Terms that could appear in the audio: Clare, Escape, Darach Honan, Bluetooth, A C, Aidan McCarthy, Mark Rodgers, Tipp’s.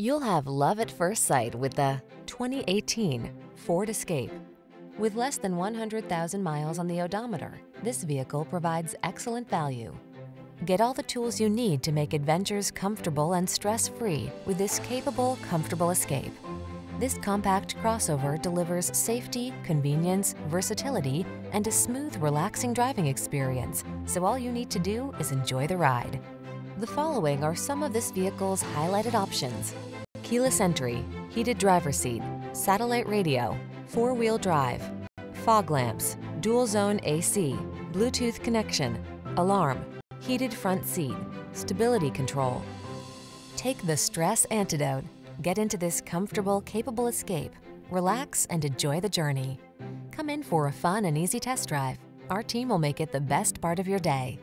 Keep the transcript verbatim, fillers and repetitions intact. You'll have love at first sight with the twenty eighteen Ford Escape. With less than one hundred thousand miles on the odometer, this vehicle provides excellent value. Get all the tools you need to make adventures comfortable and stress-free with this capable, comfortable Escape. This compact crossover delivers safety, convenience, versatility, and a smooth, relaxing driving experience, so all you need to do is enjoy the ride. The following are some of this vehicle's highlighted options: keyless entry, heated driver's seat, satellite radio, four-wheel drive, fog lamps, dual zone A C, Bluetooth connection, alarm, heated front seat, stability control. Take the stress antidote. Get into this comfortable, capable Escape. Relax and enjoy the journey. Come in for a fun and easy test drive. Our team will make it the best part of your day.